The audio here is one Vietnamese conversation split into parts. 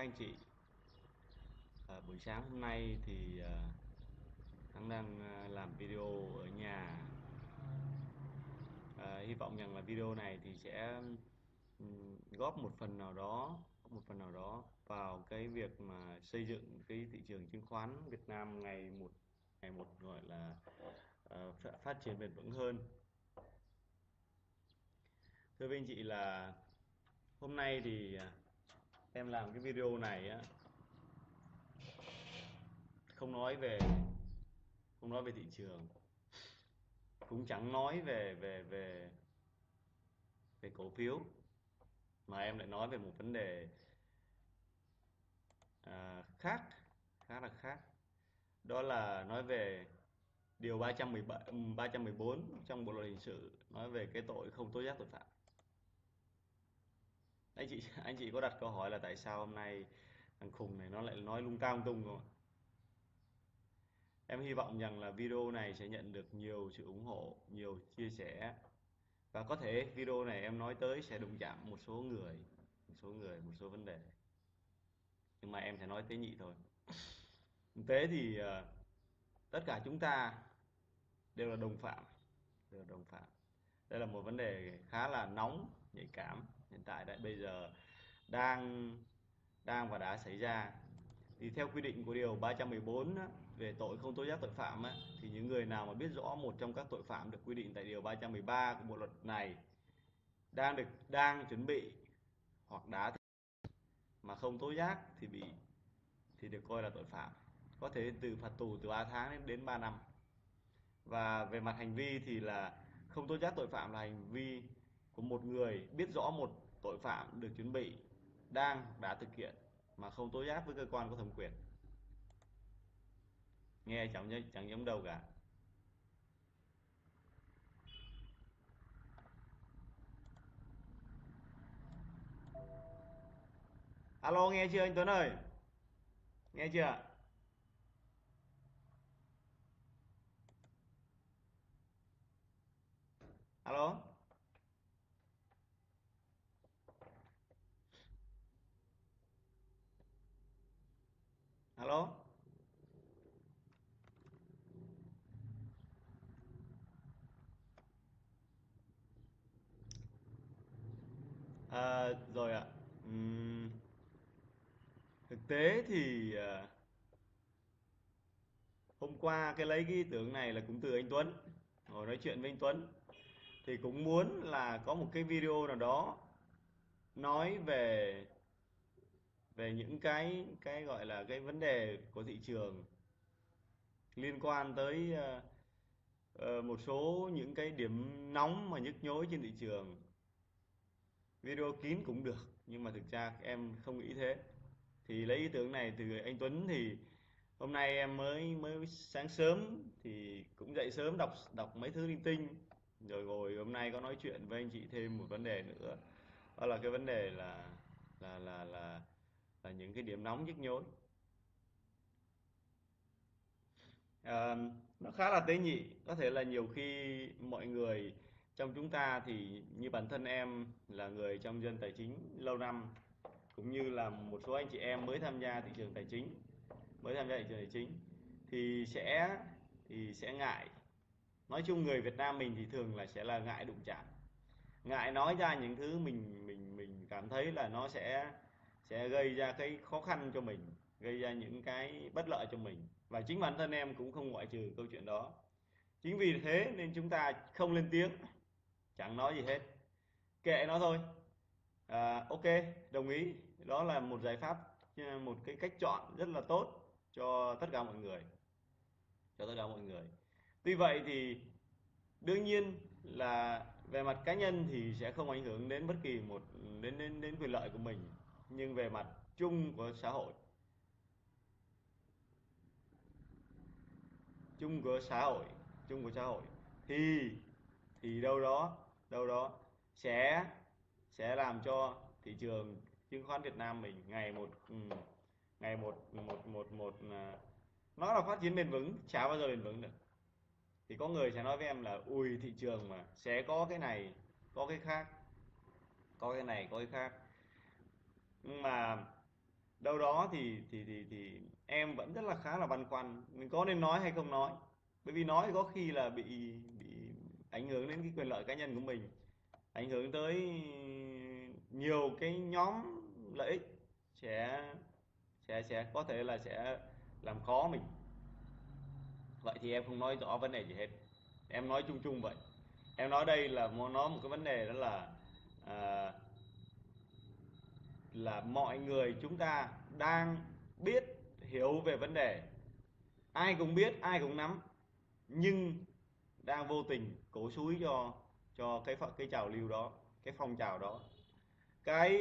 các anh chị. Buổi sáng hôm nay thì Thắng đang làm video ở nhà. Hy vọng rằng là video này thì sẽ góp một phần nào đó vào cái việc mà xây dựng cái thị trường chứng khoán Việt Nam ngày một gọi là phát triển bền vững hơn. Thưa anh chị, là hôm nay thì em làm cái video này á, không nói về thị trường, cũng chẳng nói về cổ phiếu, mà em lại nói về một vấn đề khá là khác, đó là nói về điều 314 trong Bộ luật hình sự, nói về cái tội không tố giác tội phạm. Anh chị có đặt câu hỏi là tại sao hôm nay thằng khùng này nó lại nói lung ta lung tung không ạ? Em hy vọng rằng là video này sẽ nhận được nhiều sự ủng hộ, nhiều chia sẻ, và có thể video này em nói tới sẽ đụng chạm một số vấn đề, nhưng mà em sẽ nói tế nhị thôi. Thực tế thì tất cả chúng ta đều là đồng phạm, đây là một vấn đề khá là nóng, nhạy cảm hiện tại tại bây giờ đã xảy ra. Thì theo quy định của điều 314 về tội không tố giác tội phạm ấy, thì những người nào mà biết rõ một trong các tội phạm được quy định tại điều 313 của bộ luật này đang chuẩn bị hoặc đã mà không tố giác thì được coi là tội phạm, có thể từ phạt tù từ 3 tháng đến 3 năm. Và về mặt hành vi thì là không tố giác tội phạm là hành vi của một người biết rõ một tội phạm được chuẩn bị đã thực hiện mà không tố giác với cơ quan có thẩm quyền. Nghe chẳng giống đâu cả. Alo, nghe chưa anh Tuấn ơi? Nghe chưa? Alo. Alo. Rồi ạ. Thực tế thì hôm qua lấy cái ý tưởng này là cũng từ anh Tuấn, ngồi nói chuyện với anh Tuấn, thì cũng muốn là có một cái video nào đó nói về những cái gọi là cái vấn đề của thị trường liên quan tới một số những cái điểm nóng mà nhức nhối trên thị trường. Video kín cũng được, nhưng mà thực ra em không nghĩ thế. Thì lấy ý tưởng này từ anh Tuấn, thì hôm nay em mới sáng sớm thì cũng dậy sớm đọc mấy thứ linh tinh, rồi ngồi hôm nay có nói chuyện với anh chị thêm một vấn đề nữa, đó là cái vấn đề là những cái điểm nóng nhức nhối. Nó khá là tế nhị, có thể là nhiều khi mọi người trong chúng ta, thì như bản thân em là người trong dân tài chính lâu năm, cũng như là một số anh chị em mới tham gia thị trường tài chính thì sẽ ngại. Nói chung người Việt Nam mình thì thường là sẽ là ngại đụng chạm, ngại nói ra những thứ mình cảm thấy là nó sẽ gây ra cái khó khăn cho mình, gây ra những cái bất lợi cho mình, và chính bản thân em cũng không ngoại trừ câu chuyện đó. Chính vì thế nên chúng ta không lên tiếng, chẳng nói gì hết, kệ nó thôi. Ok, đồng ý, đó là một giải pháp, một cái cách chọn rất là tốt cho tất cả mọi người, Tuy vậy thì đương nhiên là về mặt cá nhân thì sẽ không ảnh hưởng đến bất kỳ đến quyền lợi của mình, nhưng về mặt chung của xã hội, thì đâu đó sẽ làm cho thị trường chứng khoán Việt Nam mình ngày một nó là phát triển bền vững, chả bao giờ bền vững được. Thì có người sẽ nói với em là ui, thị trường mà sẽ có cái này có cái khác, nhưng mà đâu đó thì em vẫn rất là khá là băn khoăn mình có nên nói hay không nói, bởi vì nói có khi là bị ảnh hưởng đến cái quyền lợi cá nhân của mình, ảnh hưởng tới nhiều cái nhóm lợi ích sẽ có thể là sẽ làm khó mình. Vậy thì em không nói rõ vấn đề gì hết, em nói chung chung vậy. Em nói đây là nó một cái vấn đề đó là mọi người chúng ta đang biết hiểu về vấn đề, ai cũng biết, ai cũng nắm, nhưng đang vô tình cổ súy cho cái trào lưu đó, cái phong trào đó. Cái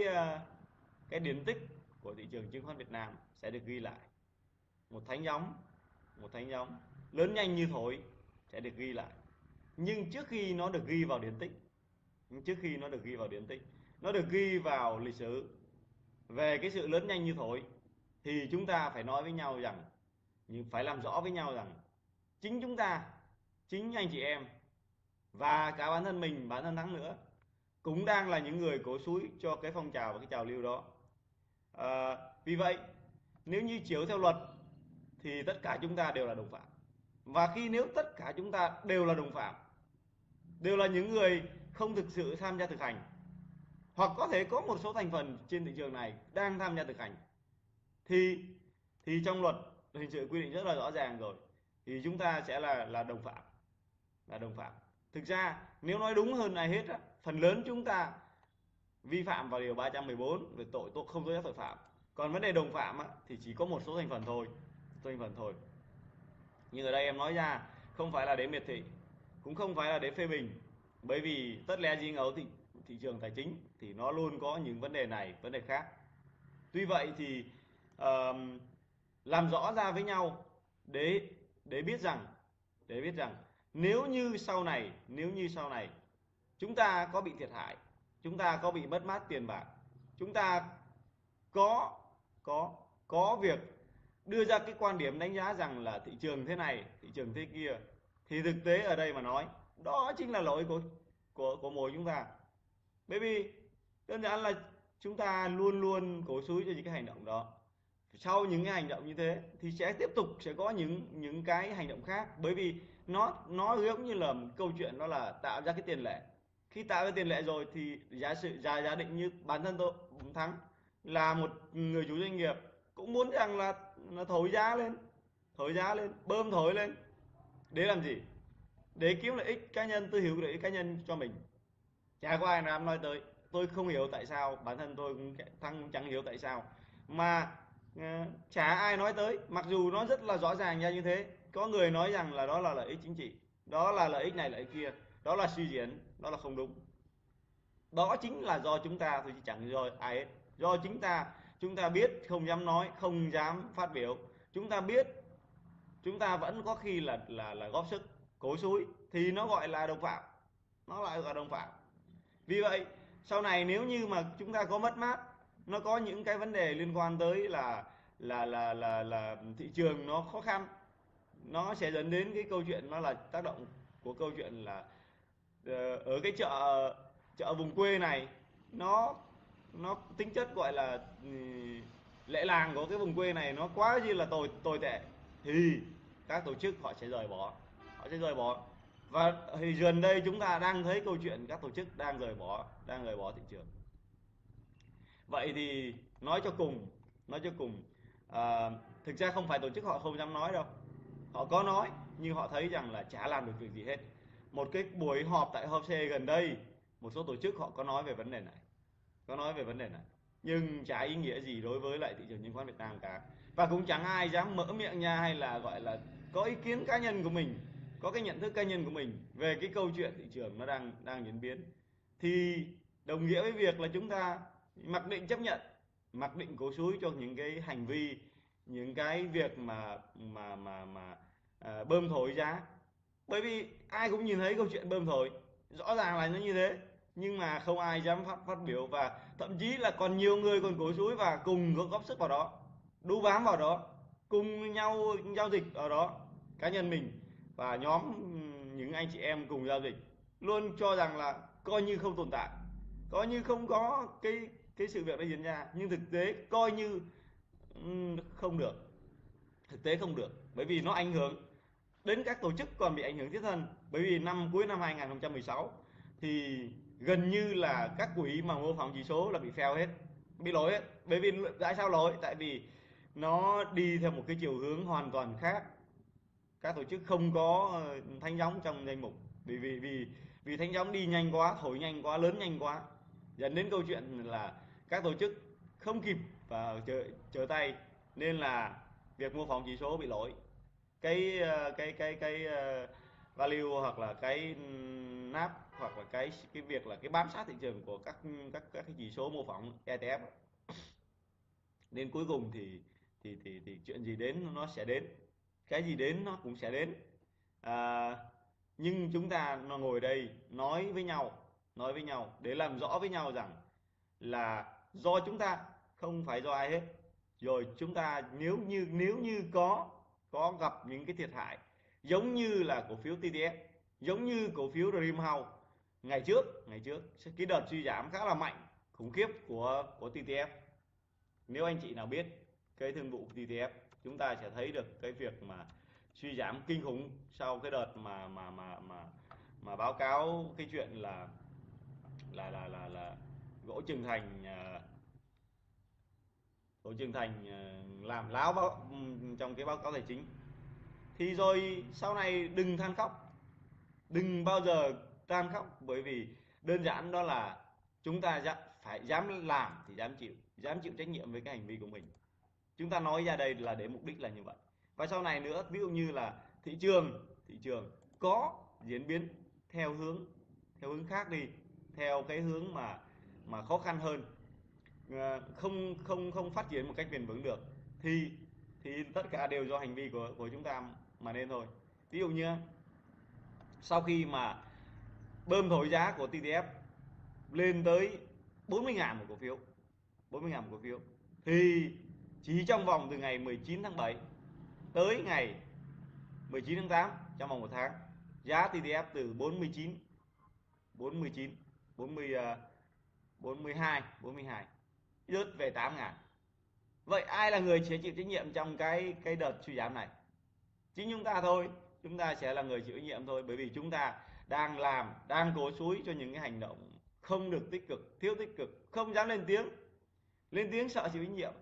điển tích của thị trường chứng khoán Việt Nam sẽ được ghi lại, một thánh giống lớn nhanh như thổi sẽ được ghi lại. Nhưng trước khi nó được ghi vào điển tích, nó được ghi vào lịch sử về cái sự lớn nhanh như thổi, thì chúng ta phải nói với nhau rằng, phải làm rõ với nhau rằng chính chúng ta, chính anh chị em và cả bản thân mình, bản thân Thắng nữa, cũng đang là những người cổ súy cho cái phong trào và cái trào lưu đó. Vì vậy nếu như chiếu theo luật thì tất cả chúng ta đều là đồng phạm, và nếu tất cả chúng ta đều là đồng phạm, đều là những người không thực sự tham gia thực hành, hoặc có thể có một số thành phần trên thị trường này đang tham gia thực hành, thì trong luật hình sự quy định rất là rõ ràng rồi, thì chúng ta sẽ là đồng phạm, Thực ra nếu nói đúng hơn ai hết á, phần lớn chúng ta vi phạm vào điều 314 về tội không tố giác tội phạm. Còn vấn đề đồng phạm á, thì chỉ có một số thành phần thôi, Nhưng ở đây em nói ra không phải là để miệt thị, cũng không phải là để phê bình, bởi vì tất lẽ gì ngấu thị trường tài chính thì nó luôn có những vấn đề này, vấn đề khác. Tuy vậy thì làm rõ ra với nhau để biết rằng nếu như sau này chúng ta có bị thiệt hại, chúng ta có bị mất mát tiền bạc, chúng ta có việc đưa ra cái quan điểm đánh giá rằng là thị trường thế này, thị trường thế kia, thì thực tế ở đây mà nói, đó chính là lỗi của mỗi chúng ta. Bởi vì đơn giản là chúng ta luôn luôn cổ súy cho những cái hành động đó. Sau những cái hành động như thế thì sẽ tiếp tục sẽ có những cái hành động khác, bởi vì nó giống như là một câu chuyện, đó là tạo ra cái tiền lệ. Khi tạo ra tiền lệ rồi thì giả định như bản thân tôi, Thắng, là một người chủ doanh nghiệp, cũng muốn rằng là thổi giá lên, bơm thổi lên để làm gì? Để kiếm lợi ích cá nhân, tôi hiểu lợi ích cá nhân cho mình. Chả có ai dám nói tới. Tôi không hiểu tại sao, bản thân tôi cũng, Thắng cũng chẳng hiểu tại sao mà chả ai nói tới, mặc dù nó rất là rõ ràng ra như thế. Có người nói rằng là đó là lợi ích chính trị, đó là lợi ích này lợi ích kia, đó là suy diễn, đó là không đúng. Đó chính là do chúng ta thôi, chứ chẳng do ai hết. Do chính ta, chúng ta biết không dám nói, không dám phát biểu. Chúng ta biết, chúng ta vẫn có khi là góp sức cố súy, thì nó gọi là đồng phạm, Vì vậy sau này nếu như mà chúng ta có mất mát, nó có những cái vấn đề liên quan tới là thị trường nó khó khăn, nó sẽ dẫn đến cái câu chuyện, nó là tác động của câu chuyện là ở cái chợ vùng quê này, nó tính chất gọi là lệ làng của cái vùng quê này nó quá như là tồi tệ, thì các tổ chức họ sẽ rời bỏ. Và thì gần đây chúng ta đang thấy câu chuyện các tổ chức đang rời bỏ thị trường. Vậy thì nói cho cùng, thực ra không phải tổ chức họ không dám nói đâu, họ có nói nhưng họ thấy rằng là chả làm được việc gì hết. Một cái buổi họp tại HOSE gần đây, một số tổ chức họ có nói về vấn đề này, nhưng chả ý nghĩa gì đối với lại thị trường chứng khoán Việt Nam cả, và cũng chẳng ai dám mở miệng nha, hay là gọi là có ý kiến cá nhân của mình, có cái nhận thức cá nhân của mình về cái câu chuyện thị trường nó đang diễn biến, thì đồng nghĩa với việc là chúng ta mặc định chấp nhận, mặc định cố súy cho những cái hành vi, những cái việc mà bơm thổi giá. Bởi vì ai cũng nhìn thấy câu chuyện bơm thổi, rõ ràng là nó như thế, nhưng mà không ai dám phát biểu, và thậm chí là còn nhiều người còn cổ súy và cùng góp sức vào đó, đu bám vào đó, cùng nhau giao dịch ở đó. Cá nhân mình và nhóm những anh chị em cùng giao dịch luôn cho rằng là coi như không tồn tại, coi như không có cái sự việc đã diễn ra, nhưng thực tế coi như không được, thực tế không được, bởi vì nó ảnh hưởng đến các tổ chức còn bị ảnh hưởng thiết thân. Bởi vì năm cuối năm 2016 thì gần như là các quỹ mà mô phỏng chỉ số là bị fail hết, bị lỗi hết. Bởi vì tại sao lỗi? Tại vì nó đi theo một cái chiều hướng hoàn toàn khác, các tổ chức không có thanh gióng trong danh mục, vì thanh gióng đi nhanh quá, thổi nhanh quá, lớn nhanh quá, dẫn đến câu chuyện là các tổ chức không kịp và trở tay, nên là việc mô phỏng chỉ số bị lỗi. Cái value hoặc là cái nap hoặc là cái việc là cái bám sát thị trường của các cái chỉ số mô phỏng ETF, nên cuối cùng thì chuyện gì đến nó sẽ đến, cái gì đến nó cũng sẽ đến. Nhưng chúng ta ngồi đây nói với nhau để làm rõ với nhau rằng là do chúng ta, không phải do ai hết. Rồi chúng ta nếu như có gặp những cái thiệt hại giống như là cổ phiếu TTF, giống như cổ phiếu Dreamhouse ngày trước cái đợt suy giảm khá là mạnh, khủng khiếp của TTF. Nếu anh chị nào biết cái thương vụ TTF, chúng ta sẽ thấy được cái việc mà suy giảm kinh khủng sau cái đợt mà báo cáo cái chuyện là Gỗ Trường Thành làm láo trong cái báo cáo tài chính. Thì rồi sau này đừng than khóc, đừng bao giờ than khóc, bởi vì đơn giản đó là chúng ta phải dám làm thì dám chịu trách nhiệm với cái hành vi của mình. Chúng ta nói ra đây là để mục đích là như vậy. Và sau này nữa, ví dụ như là thị trường có diễn biến theo hướng khác đi, theo cái hướng mà khó khăn hơn, không phát triển một cách bền vững được, thì tất cả đều do hành vi của chúng ta mà nên thôi. Ví dụ như sau khi mà bơm thổi giá của TTF lên tới 40.000 một cổ phiếu, 40.000 một cổ phiếu, thì chỉ trong vòng từ ngày 19 tháng 7 tới ngày 19 tháng 8, trong vòng một tháng, giá TTF từ 42 rớt về 8.000. Vậy ai là người sẽ chịu trách nhiệm trong cái đợt suy giảm này? Chính chúng ta thôi, chúng ta sẽ là người chịu trách nhiệm thôi, bởi vì chúng ta đang cổ suý cho những cái hành động không được tích cực, thiếu tích cực, không dám lên tiếng sợ chịu trách nhiệm,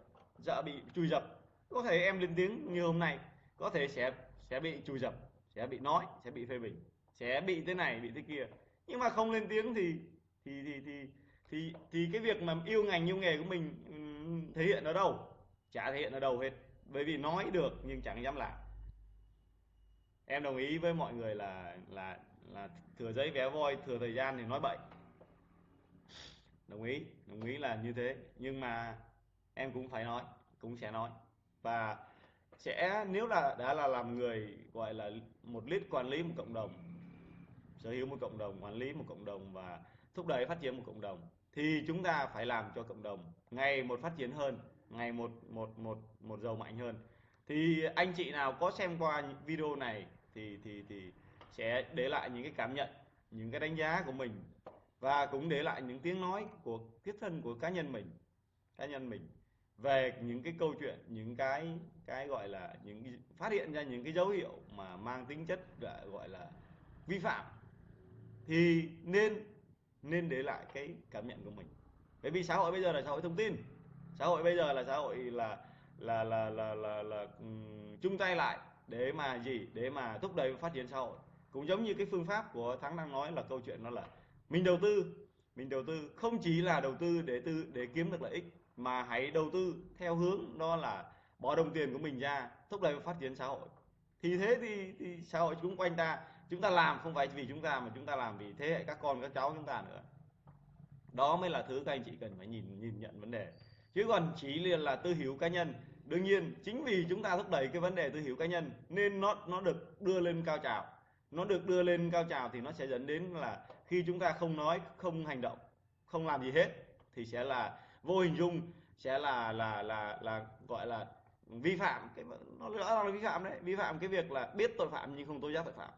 sợ bị trùi dập. Có thể em lên tiếng như hôm nay có thể sẽ bị trùi dập, sẽ bị nói, sẽ bị phê bình, sẽ bị thế này, bị thế kia, nhưng mà không lên tiếng thì cái việc mà yêu ngành yêu nghề của mình thể hiện ở đâu? Chả thể hiện ở đâu hết, bởi vì nói được nhưng chẳng dám làm. Em đồng ý với mọi người là thừa giấy vé voi, thừa thời gian thì nói bậy, đồng ý là như thế, nhưng mà em cũng phải nói, cũng sẽ nói, và sẽ nếu là đã là làm người gọi là một lít quản lý một cộng đồng, sở hữu một cộng đồng, quản lý một cộng đồng và thúc đẩy phát triển một cộng đồng, thì chúng ta phải làm cho cộng đồng ngày một phát triển hơn, ngày một giàu mạnh hơn. Thì anh chị nào có xem qua video này thì sẽ để lại những cái cảm nhận, những cái đánh giá của mình, và cũng để lại những tiếng nói của thiết thân của cá nhân mình về những cái câu chuyện, những cái gọi là những phát hiện ra những cái dấu hiệu mà mang tính chất gọi là vi phạm, thì nên để lại cái cảm nhận của mình. Bởi vì xã hội bây giờ là xã hội thông tin, xã hội bây giờ là xã hội là chung tay lại để mà gì, để mà thúc đẩy phát triển xã hội. Cũng giống như cái phương pháp của Thắng đang nói là câu chuyện đó là mình đầu tư không chỉ là đầu tư để kiếm được lợi ích, mà hãy đầu tư theo hướng đó là bỏ đồng tiền của mình ra thúc đẩy phát triển xã hội. Thì thế thì xã hội xung quanh ta, chúng ta làm không phải vì chúng ta, mà chúng ta làm vì thế hệ các con các cháu chúng ta nữa. Đó mới là thứ các anh chị cần phải nhìn nhận vấn đề, chứ còn chỉ là tư hữu cá nhân. Đương nhiên chính vì chúng ta thúc đẩy cái vấn đề tư hữu cá nhân nên nó được đưa lên cao trào, thì nó sẽ dẫn đến là khi chúng ta không nói, không hành động, không làm gì hết thì sẽ là vô hình dung, sẽ là gọi là vi phạm. Cái nó rõ là vi phạm đấy, vi phạm cái việc là biết tội phạm nhưng không tố giác tội phạm.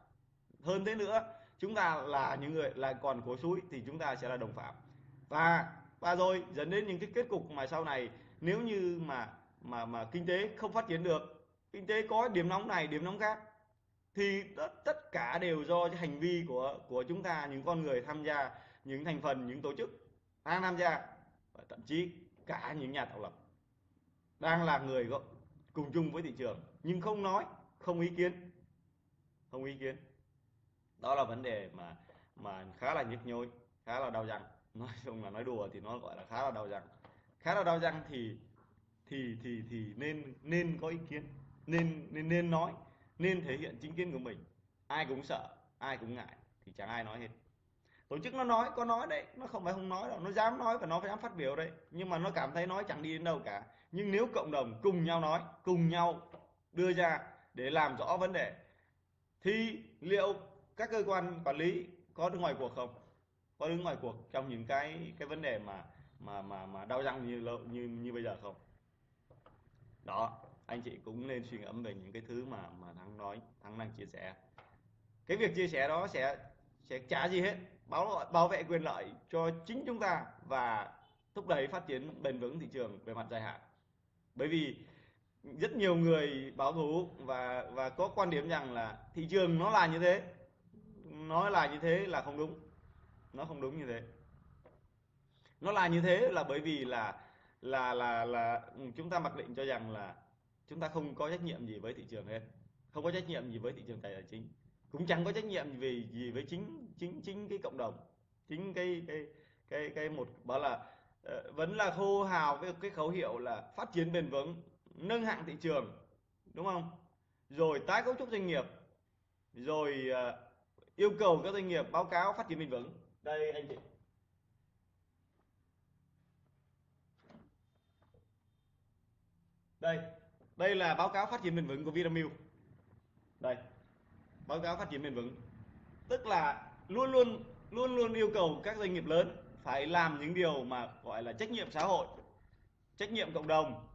Hơn thế nữa, chúng ta là những người lại còn cố xúi thì chúng ta sẽ là đồng phạm, và rồi dẫn đến những cái kết cục mà sau này nếu như mà mà kinh tế không phát triển được, kinh tế có điểm nóng này điểm nóng khác, thì tất cả đều do cái hành vi của chúng ta, những con người tham gia, những thành phần, những tổ chức đang tham gia, và thậm chí cả những nhà tạo lập đang là người cùng chung với thị trường nhưng không nói, không ý kiến, không ý kiến. Đó là vấn đề mà khá là nhức nhối, khá là đau răng. Nói chung là nói đùa thì nó gọi là khá là đau răng. Khá là đau răng thì nên có ý kiến, nên nói, nên thể hiện chính kiến của mình. Ai cũng sợ, ai cũng ngại thì chẳng ai nói hết. Tổ chức nó nói, có nói đấy, nó không phải không nói đâu, nó dám nói và nó dám phát biểu đấy. Nhưng mà nó cảm thấy nói chẳng đi đến đâu cả. Nhưng nếu cộng đồng cùng nhau nói, cùng nhau đưa ra để làm rõ vấn đề, thì liệu các cơ quan quản lý có đứng ngoài cuộc không? Có đứng ngoài cuộc trong những cái vấn đề mà đau răng như bây giờ không? Đó, anh chị cũng nên suy ngẫm về những cái thứ mà Thắng nói, Thắng đang chia sẻ. Cái việc chia sẻ đó sẽ trả gì hết, bảo vệ quyền lợi cho chính chúng ta và thúc đẩy phát triển bền vững thị trường về mặt dài hạn. Bởi vì rất nhiều người bảo thủ và có quan điểm rằng là thị trường nó là như thế, nó là như thế là không đúng, nó không đúng như thế. Nó là như thế là bởi vì là chúng ta mặc định cho rằng là chúng ta không có trách nhiệm gì với thị trường hết, không có trách nhiệm gì với thị trường tài chính, cũng chẳng có trách nhiệm gì với chính cái cộng đồng, chính cái một bảo là vẫn là hô hào với cái khẩu hiệu là phát triển bền vững, nâng hạng thị trường, đúng không? Rồi tái cấu trúc doanh nghiệp, rồi yêu cầu các doanh nghiệp báo cáo phát triển bền vững. Đây anh chị, đây là báo cáo phát triển bền vững của Vinamilk. Đây, báo cáo phát triển bền vững tức là luôn luôn yêu cầu các doanh nghiệp lớn phải làm những điều mà gọi là trách nhiệm xã hội, trách nhiệm cộng đồng,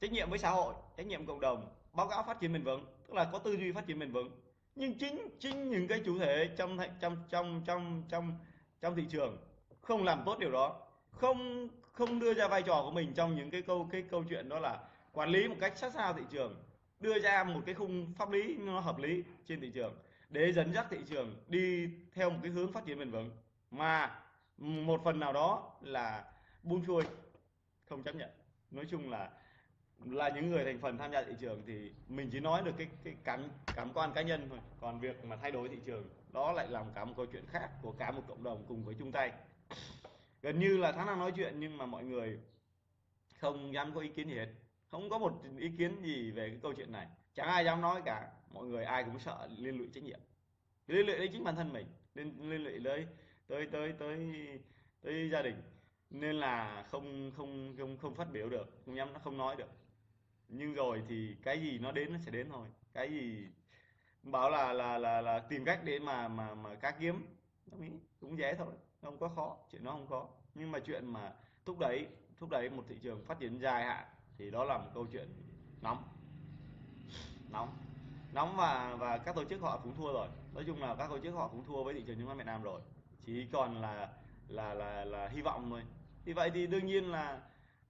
trách nhiệm với xã hội, trách nhiệm cộng đồng. Báo cáo phát triển bền vững tức là có tư duy phát triển bền vững, nhưng chính những cái chủ thể trong thị trường không làm tốt điều đó, không đưa ra vai trò của mình trong những cái câu chuyện đó là quản lý một cách sát sao thị trường, đưa ra một cái khung pháp lý nó hợp lý trên thị trường để dẫn dắt thị trường đi theo một cái hướng phát triển bền vững, mà một phần nào đó là buông xuôi, không chấp nhận. Nói chung là những người thành phần tham gia thị trường thì mình chỉ nói được cái cảm quan cá nhân thôi, còn việc mà thay đổi thị trường đó lại làm cả một câu chuyện khác của cả một cộng đồng cùng với chung tay. Gần như là Thắng đang nói chuyện nhưng mà mọi người không dám có ý kiến gì hết, không có một ý kiến gì về cái câu chuyện này, chẳng ai dám nói cả. Mọi người ai cũng sợ liên lụy trách nhiệm, liên lụy đến chính bản thân mình, liên lụy tới gia đình, nên là không phát biểu được, không dám, không nói được. Nhưng rồi thì cái gì nó đến, nó sẽ đến thôi. Cái gì bảo là tìm cách để mà cá kiếm cũng dễ thôi, không có khó, chuyện nó không khó. Nhưng mà chuyện mà thúc đẩy một thị trường phát triển dài hạn thì đó là một câu chuyện nóng và các tổ chức họ cũng thua rồi. Nói chung là các tổ chức họ cũng thua với thị trường chứng khoán Việt Nam rồi, chỉ còn là hy vọng thôi. Thì vậy thì đương nhiên là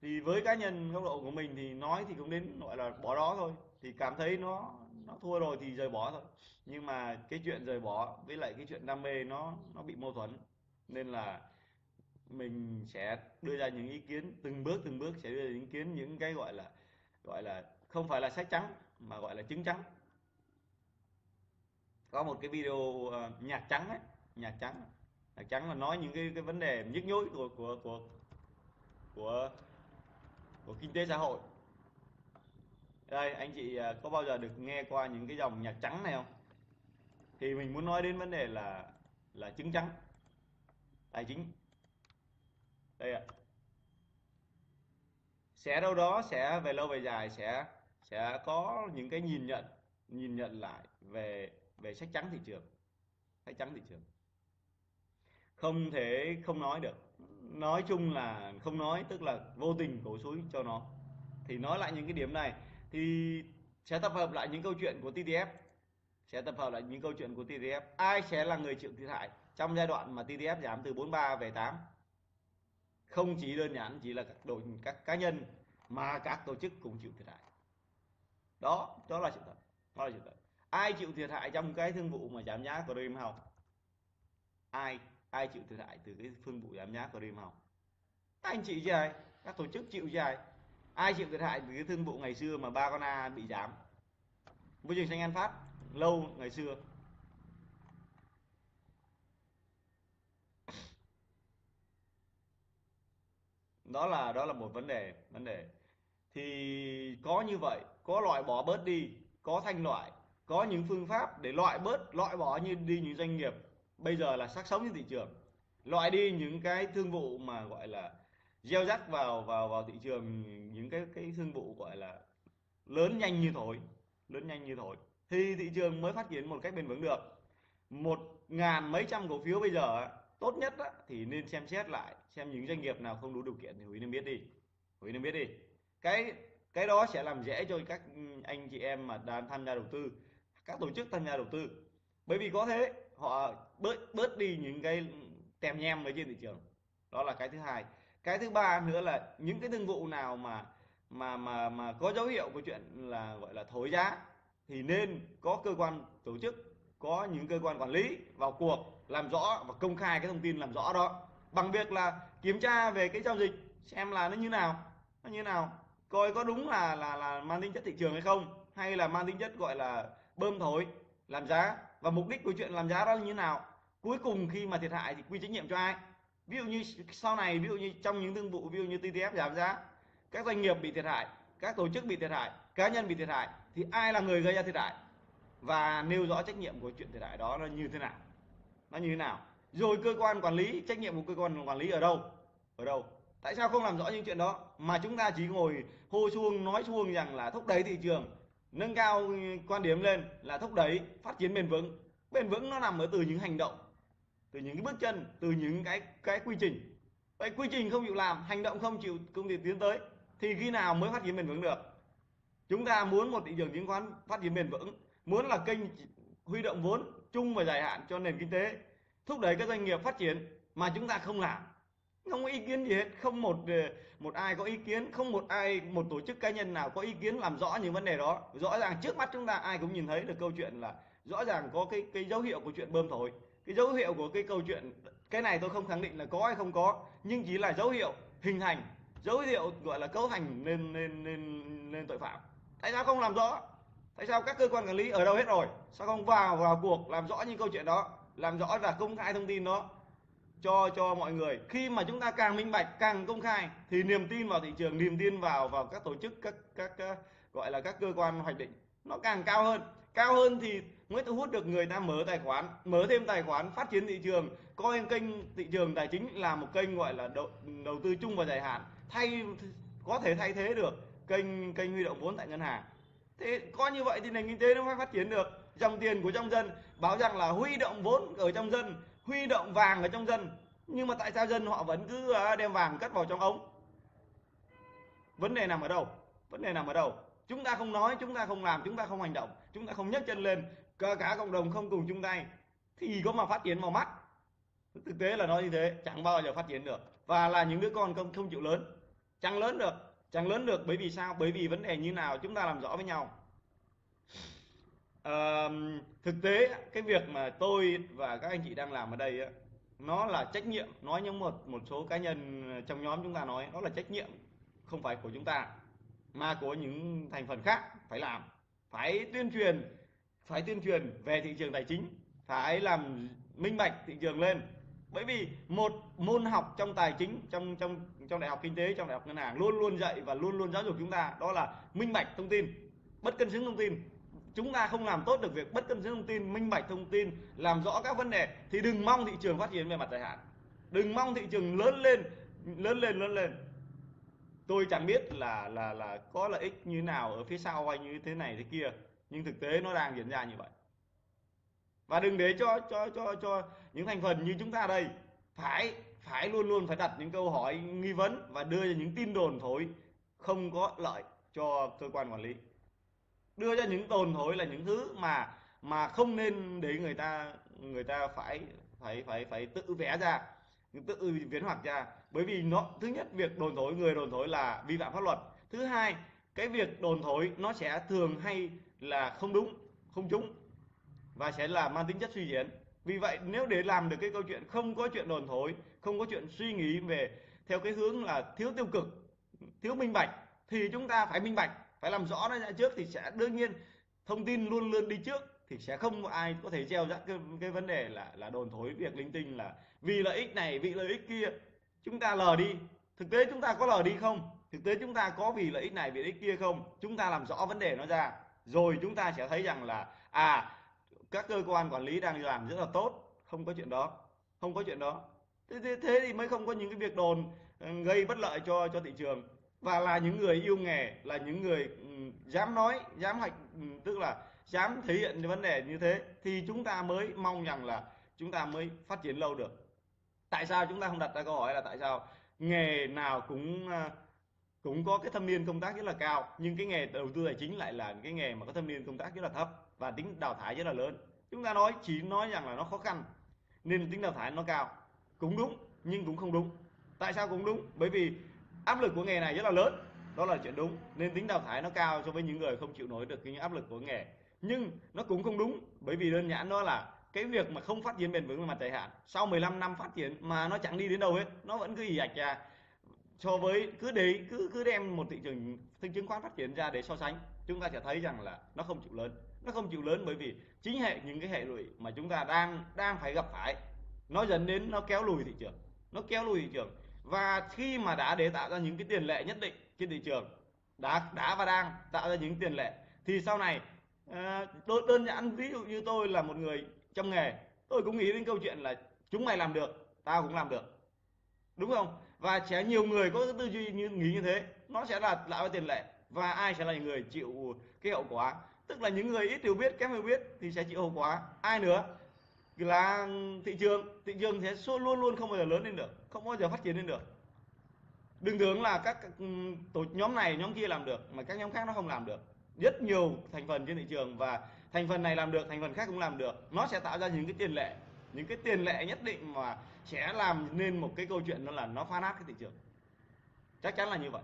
thì với cá nhân góc độ của mình thì nói thì cũng đến gọi là bỏ đó thôi, thì cảm thấy nó thua rồi thì rời bỏ thôi. Nhưng mà cái chuyện rời bỏ với lại cái chuyện đam mê nó bị mâu thuẫn, nên là mình sẽ đưa ra những ý kiến từng bước, sẽ đưa ra những ý kiến, những cái gọi là không phải là sách trắng mà gọi là trứng trắng. Có một cái video nhạc trắng là nói những cái vấn đề nhức nhối của kinh tế xã hội. Đây anh chị có bao giờ được nghe qua những cái dòng nhạc trắng này không? Thì mình muốn nói đến vấn đề là trứng trắng tài chính. Đây ạ, sẽ đâu đó sẽ về lâu về dài sẽ có những cái nhìn nhận lại về sách trắng thị trường. Không thể không nói được. Nói chung là không nói tức là vô tình cổ suý cho nó. Thì nói lại những cái điểm này thì sẽ tập hợp lại những câu chuyện của TTF. Ai sẽ là người chịu thiệt hại trong giai đoạn mà TTF giảm từ 43 về 8? Không chỉ đơn giản chỉ là các cá nhân mà các tổ chức cũng chịu thiệt hại. Đó là sự thật. Đó là sự thật. Ai chịu thiệt hại trong cái thương vụ mà giảm giá của Dream House? Ai chịu thiệt hại từ cái thương vụ giảm giá của Dream House? Các anh chị chứ ai? Các tổ chức chịu chứ ai? Ai chịu thiệt hại từ cái thương vụ ngày xưa mà ba con A bị giảm? Môi trường xanh An Phát lâu ngày xưa. Đó là một vấn đề. Thì có như vậy, có loại bỏ bớt đi, có thanh loại, có những phương pháp để loại bớt, loại bỏ như đi những doanh nghiệp bây giờ là xác sống trên thị trường, loại đi những cái thương vụ mà gọi là gieo rắc vào thị trường, những cái thương vụ gọi là lớn nhanh như thổi thì thị trường mới phát triển một cách bền vững được. 1000 mấy trăm cổ phiếu bây giờ tốt nhất á, thì nên xem xét lại xem những doanh nghiệp nào không đủ điều kiện thì Huy nên biết đi, cái đó sẽ làm dễ cho các anh chị em mà đang tham gia đầu tư, các tổ chức tham gia đầu tư, bởi vì có thế họ bớt đi những cái tèm nhem ở trên thị trường. Đó là cái thứ hai. Cái thứ ba nữa là những cái thương vụ nào mà có dấu hiệu của chuyện là gọi là thổi giá thì nên có cơ quan tổ chức, có những cơ quan quản lý vào cuộc làm rõ và công khai cái thông tin, làm rõ đó bằng việc là kiểm tra về cái giao dịch xem là nó như nào, coi có đúng là mang tính chất thị trường hay không, hay là mang tính chất gọi là bơm thổi làm giá, và mục đích của chuyện làm giá đó là như nào. Cuối cùng khi mà thiệt hại thì quy trách nhiệm cho ai? Ví dụ như sau này, ví dụ như trong những thương vụ, ví dụ như TTF giảm giá, các doanh nghiệp bị thiệt hại, các tổ chức bị thiệt hại, cá nhân bị thiệt hại, thì ai là người gây ra thiệt hại và nêu rõ trách nhiệm của chuyện thiệt hại đó nó như thế nào. Rồi cơ quan quản lý, trách nhiệm của cơ quan quản lý ở đâu? Tại sao không làm rõ những chuyện đó mà chúng ta chỉ ngồi hô suông, nói suông rằng là thúc đẩy thị trường, nâng cao quan điểm lên là thúc đẩy phát triển bền vững. Bền vững nó nằm ở từ những hành động, từ những cái bước chân, từ những cái quy trình. Vậy quy trình không chịu làm, hành động không chịu tiến tới thì khi nào mới phát triển bền vững được? Chúng ta muốn một thị trường chứng khoán phát triển bền vững, muốn là kênh huy động vốn chung và dài hạn cho nền kinh tế, thúc đẩy các doanh nghiệp phát triển, mà chúng ta không làm, không có ý kiến gì hết, không một ai có ý kiến, không một tổ chức cá nhân nào có ý kiến làm rõ những vấn đề đó. Rõ ràng trước mắt chúng ta ai cũng nhìn thấy được câu chuyện là rõ ràng có cái dấu hiệu của chuyện bơm thổi, cái dấu hiệu của cái câu chuyện, cái này tôi không khẳng định là có hay không có, nhưng chỉ là dấu hiệu hình thành, dấu hiệu gọi là cấu thành nên tội phạm. Tại sao không làm rõ? Tại sao các cơ quan quản lý ở đâu hết rồi? Sao không vào cuộc làm rõ những câu chuyện đó, làm rõ là công khai thông tin đó cho mọi người. Khi mà chúng ta càng minh bạch, càng công khai thì niềm tin vào thị trường, niềm tin vào các tổ chức, các gọi là các cơ quan hoạch định nó càng cao hơn thì mới thu hút được người ta mở thêm tài khoản, phát triển thị trường, coi kênh thị trường tài chính là một kênh gọi là đầu tư chung và dài hạn, có thể thay thế được kênh huy động vốn tại ngân hàng. Thế có như vậy thì nền kinh tế nó mới phát triển được. Dòng tiền của trong dân báo rằng là huy động vốn ở trong dân, huy động vàng ở trong dân, nhưng mà tại sao dân họ vẫn cứ đem vàng cất vào trong ống? Vấn đề nằm ở đâu? Chúng ta không nói, chúng ta không làm, chúng ta không hành động, chúng ta không nhấc chân lên, cả cộng đồng không cùng chung tay thì có mà phát triển vào mắt. Thực tế là nó như thế, chẳng bao giờ phát triển được, và là những đứa con không chịu lớn, chẳng lớn được. Bởi vì sao? Bởi vì vấn đề như nào chúng ta làm rõ với nhau. Thực tế cái việc mà tôi và các anh chị đang làm ở đây á, nó là trách nhiệm, nói những một số cá nhân trong nhóm chúng ta nói đó là trách nhiệm không phải của chúng ta mà của những thành phần khác. Phải tuyên truyền về thị trường tài chính, phải làm minh bạch thị trường lên. Bởi vì một môn học trong tài chính, trong đại học kinh tế, trong đại học ngân hàng luôn dạy và luôn giáo dục chúng ta đó là minh bạch thông tin, bất cân xứng thông tin. Chúng ta không làm tốt được việc bất cân xứng thông tin, minh bạch thông tin, làm rõ các vấn đề thì đừng mong thị trường phát triển về mặt dài hạn, đừng mong thị trường lớn lên. Tôi chẳng biết là có lợi ích như nào ở phía sau hay như thế này thế kia, nhưng thực tế nó đang diễn ra như vậy. Và đừng để cho những thành phần như chúng ta đây phải luôn phải đặt những câu hỏi nghi vấn và đưa ra những tin đồn thổi không có lợi cho cơ quan quản lý, đưa ra những đồn thổi là những thứ mà không nên để người ta phải tự vẽ ra, tự viễn hoặc ra. Bởi vì nó, thứ nhất, việc đồn thổi, người đồn thổi là vi phạm pháp luật. Thứ hai, cái việc đồn thổi nó sẽ thường hay là không đúng, không trúng và sẽ là mang tính chất suy diễn. Vì vậy nếu để làm được cái câu chuyện không có chuyện đồn thổi, không có chuyện suy nghĩ về theo cái hướng là thiếu tiêu cực, thiếu minh bạch, thì chúng ta phải minh bạch, phải làm rõ nó ra trước, thì sẽ đương nhiên thông tin luôn luôn đi trước, thì sẽ không ai có thể gieo rắc cái vấn đề là đồn thổi việc linh tinh là vì lợi ích này, vì lợi ích kia. Chúng ta lờ đi, thực tế chúng ta có lờ đi không? Thực tế chúng ta có vì lợi ích này, vì lợi ích kia không? Chúng ta làm rõ vấn đề nó ra, rồi chúng ta sẽ thấy rằng là các cơ quan quản lý đang làm rất là tốt, không có chuyện đó, không có chuyện đó. Thế thì mới không có những cái việc đồn gây bất lợi cho thị trường. Và là những người yêu nghề, là những người dám nói, dám hoạch, tức là dám thể hiện cái vấn đề như thế, thì chúng ta mới mong rằng là chúng ta mới phát triển lâu được. Tại sao chúng ta không đặt ra câu hỏi là tại sao nghề nào cũng có cái thâm niên công tác rất là cao, nhưng cái nghề đầu tư tài chính lại là cái nghề mà có thâm niên công tác rất là thấp và tính đào thải rất là lớn. Chúng ta chỉ nói rằng là nó khó khăn nên tính đào thải nó cao, cũng đúng nhưng cũng không đúng. Tại sao cũng đúng? Bởi vì áp lực của nghề này rất là lớn, đó là chuyện đúng, nên tính đào thải nó cao so với những người không chịu nổi được cái áp lực của nghề. Nhưng nó cũng không đúng, bởi vì đơn giản đó là cái việc mà không phát triển bền vững về mặt dài hạn, sau 15 năm phát triển mà nó chẳng đi đến đâu hết, nó vẫn cứ ì ạch ra. So với cứ đem một thị trường chứng khoán phát triển ra để so sánh, chúng ta sẽ thấy rằng là nó không chịu lớn. Nó không chịu lớn bởi vì chính những cái hệ lụy mà chúng ta đang phải gặp phải, nó dẫn đến nó kéo lùi thị trường. Nó kéo lùi thị trường. Và khi mà đã để tạo ra những cái tiền lệ nhất định trên thị trường, đã và đang tạo ra những tiền lệ, thì sau này đơn giản, ví dụ như tôi là một người trong nghề, tôi cũng nghĩ đến câu chuyện là chúng mày làm được, tao cũng làm được, đúng không? Và sẽ nhiều người có tư duy nghĩ như thế, nó sẽ là tạo ra tiền lệ. Và ai sẽ là người chịu cái hậu quả? Tức là những người ít hiểu biết, kém hiểu biết thì sẽ chịu hậu quả. Ai nữa? Là thị trường sẽ luôn luôn không bao giờ lớn lên được, không bao giờ phát triển lên được. Đừng tưởng là các nhóm này nhóm kia làm được mà các nhóm khác nó không làm được. Rất nhiều thành phần trên thị trường, và thành phần này làm được, thành phần khác cũng làm được. Nó sẽ tạo ra những cái tiền lệ nhất định mà sẽ làm nên một cái câu chuyện, đó là nó phá nát cái thị trường. Chắc chắn là như vậy,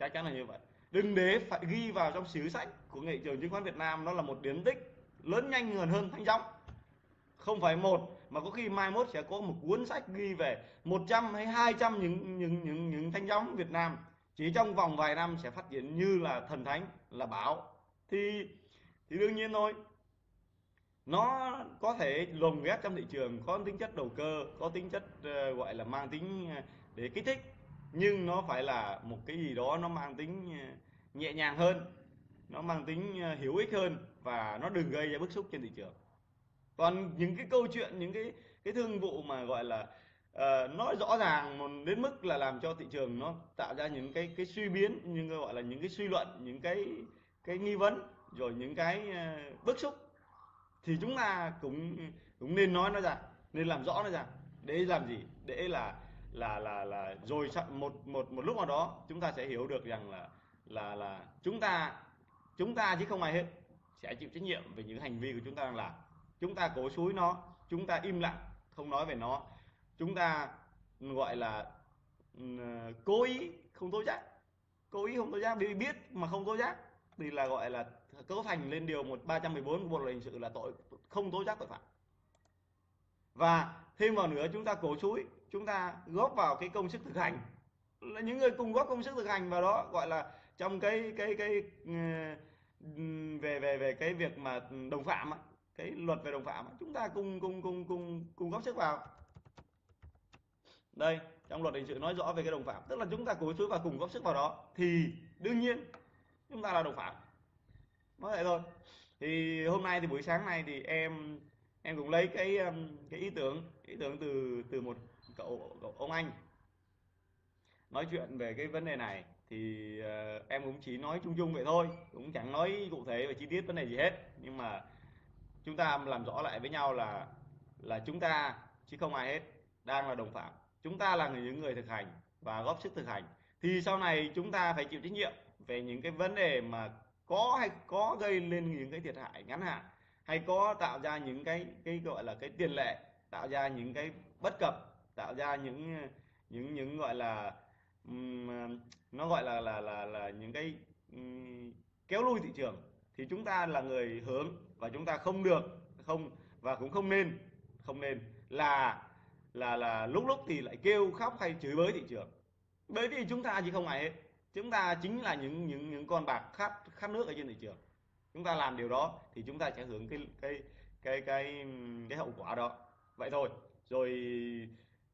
chắc chắn là như vậy. Đừng để phải ghi vào trong sử sách của thị trường chứng khoán Việt Nam nó là một điển tích lớn nhanh hơn Thánh Gióng. Không phải một mà có khi mai mốt sẽ có một cuốn sách ghi về 100 hay 200 những Thánh Gióng Việt Nam, chỉ trong vòng vài năm sẽ phát triển như là thần thánh, là báo. Thì đương nhiên thôi, nó có thể lồng ghép trong thị trường, có tính chất đầu cơ, có tính chất gọi là mang tính để kích thích, nhưng nó phải là một cái gì đó nó mang tính nhẹ nhàng hơn, nó mang tính hữu ích hơn, và nó đừng gây ra bức xúc trên thị trường. Còn những cái câu chuyện, những cái thương vụ mà gọi là nó rõ ràng đến mức là làm cho thị trường nó tạo ra những cái suy biến, nhưng gọi là những cái suy luận, những cái nghi vấn, rồi những cái bức xúc, thì chúng ta cũng nên nói nó ra, nên làm rõ nó ra. Để làm gì? Để là rồi một lúc nào đó chúng ta sẽ hiểu được rằng là chúng ta chứ không ai hết sẽ chịu trách nhiệm về những hành vi của chúng ta đang làm. Chúng ta cổ súi nó, chúng ta im lặng không nói về nó, chúng ta gọi là cố ý không tố giác, vì biết mà không tố giác thì là gọi là cấu thành lên điều 314 của Bộ luật hình sự là tội không tố giác tội phạm. Và thêm vào nữa, chúng ta cổ súi, chúng ta góp vào cái công sức thực hành, là những người cùng góp công sức thực hành vào đó, gọi là trong cái về cái việc mà đồng phạm, cái luật về đồng phạm, chúng ta cùng góp sức vào. Đây, trong luật hình sự nói rõ về cái đồng phạm, tức là chúng ta cố ý và cùng góp sức vào đó, thì đương nhiên chúng ta là đồng phạm. Nói vậy thôi. Thì hôm nay, thì buổi sáng nay thì em cũng lấy cái ý tưởng từ một cậu ông anh nói chuyện về cái vấn đề này, thì em cũng chỉ nói chung vậy thôi, cũng chẳng nói cụ thể và chi tiết vấn đề gì hết, nhưng mà chúng ta làm rõ lại với nhau là chúng ta chứ không ai hết đang là đồng phạm. Chúng ta là những người thực hành và góp sức thực hành, thì sau này chúng ta phải chịu trách nhiệm về những cái vấn đề mà có gây lên những cái thiệt hại ngắn hạn, hay có tạo ra những cái gọi là cái tiền lệ, tạo ra những cái bất cập, tạo ra những gọi là nó gọi là những cái kéo lui thị trường, thì chúng ta là người hướng và chúng ta không được, không và cũng không nên là lúc lúc thì lại kêu khóc hay chửi bới thị trường. Bởi vì chúng ta chỉ không ai hết, chúng ta chính là những con bạc khát nước ở trên thị trường. Chúng ta làm điều đó thì chúng ta sẽ hưởng cái hậu quả đó. Vậy thôi. Rồi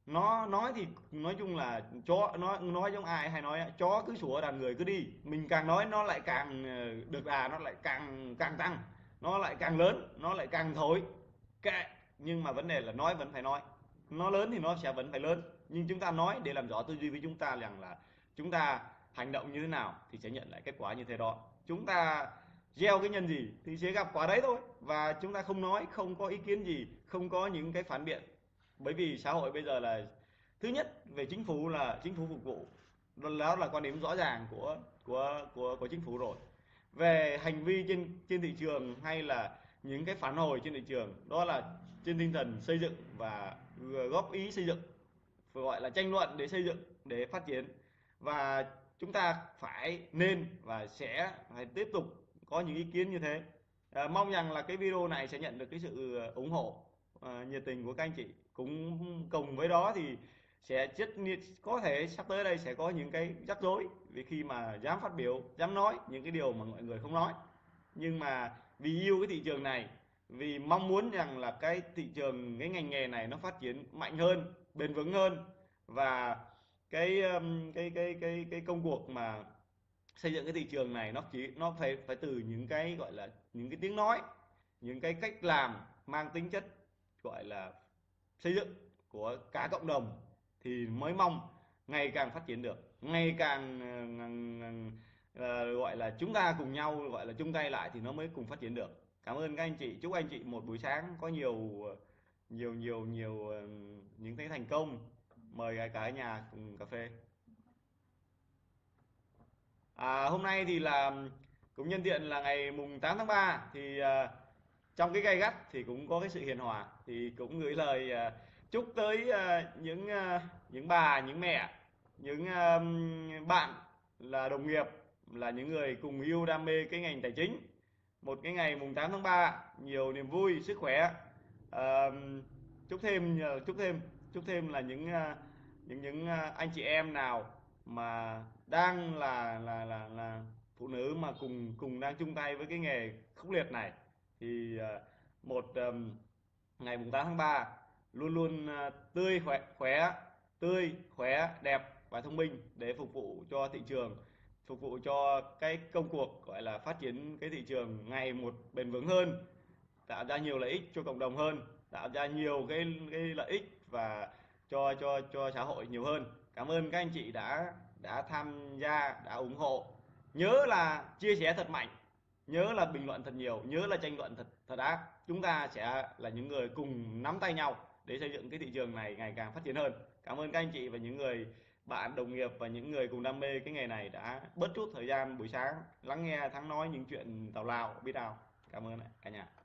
nó nói thì nói chung là chó nói giống ai hay nói chó cứ sủa đàn người cứ đi, mình càng nói nó lại càng được đà, nó lại càng tăng, nó lại càng lớn, nó lại càng thối. Kệ, nhưng mà vấn đề là nói vẫn phải nói, nó lớn thì nó sẽ vẫn phải lớn, nhưng chúng ta nói để làm rõ tư duy với chúng ta rằng là chúng ta hành động như thế nào thì sẽ nhận lại kết quả như thế đó. Chúng ta gieo cái nhân gì thì sẽ gặp quả đấy thôi, và chúng ta không nói, không có ý kiến gì, không có những cái phản biện. Bởi vì xã hội bây giờ là thứ nhất về chính phủ là chính phủ phục vụ, đó là quan điểm rõ ràng của chính phủ rồi. Về hành vi trên thị trường hay là những cái phản hồi trên thị trường, đó là trên tinh thần xây dựng và góp ý xây dựng, phải gọi là tranh luận để xây dựng, để phát triển. Và chúng ta phải nên và sẽ phải tiếp tục có những ý kiến như thế. Mong rằng là cái video này sẽ nhận được cái sự ủng hộ nhiệt tình của các anh chị. Cũng cùng với đó thì sẽ có thể sắp tới đây sẽ có những cái rắc rối vì khi mà dám phát biểu, dám nói những cái điều mà mọi người không nói. Nhưng mà vì yêu cái thị trường này, vì mong muốn rằng là cái thị trường, cái ngành nghề này nó phát triển mạnh hơn, bền vững hơn, và cái công cuộc mà xây dựng cái thị trường này nó phải từ những cái gọi là những cái tiếng nói, những cái cách làm mang tính chất gọi là xây dựng của cả cộng đồng thì mới mong ngày càng phát triển được, ngày càng gọi là chúng ta cùng nhau gọi là chung tay lại thì nó mới cùng phát triển được. Cảm ơn các anh chị, chúc anh chị một buổi sáng có nhiều những cái thành công. Mời cả nhà cùng cà phê. Hôm nay thì là cũng nhân tiện là ngày mùng 8 tháng 3 thì trong cái gay gắt thì cũng có cái sự hiền hòa, thì cũng gửi lời chúc tới những bà, những mẹ, những bạn là đồng nghiệp, là những người cùng yêu đam mê cái ngành tài chính. Một cái ngày mùng 8 tháng 3 nhiều niềm vui, sức khỏe. Chúc thêm là những anh chị em nào mà đang là phụ nữ mà cùng đang chung tay với cái nghề khốc liệt này thì ngày mùng 8 tháng 3 luôn luôn tươi khỏe, tươi khỏe, đẹp và thông minh để phục vụ cho thị trường, phục vụ cho cái công cuộc gọi là phát triển cái thị trường ngày một bền vững hơn, tạo ra nhiều lợi ích cho cộng đồng hơn, tạo ra nhiều cái lợi ích và cho xã hội nhiều hơn. Cảm ơn các anh chị đã tham gia, đã ủng hộ. Nhớ là chia sẻ thật mạnh, nhớ là bình luận thật nhiều, nhớ là tranh luận thật ác. Chúng ta sẽ là những người cùng nắm tay nhau để xây dựng cái thị trường này ngày càng phát triển hơn. Cảm ơn các anh chị và những người bạn, đồng nghiệp và những người cùng đam mê cái nghề này đã bớt chút thời gian buổi sáng lắng nghe Thắng nói những chuyện tào lao biết đâu. Cảm ơn cả nhà.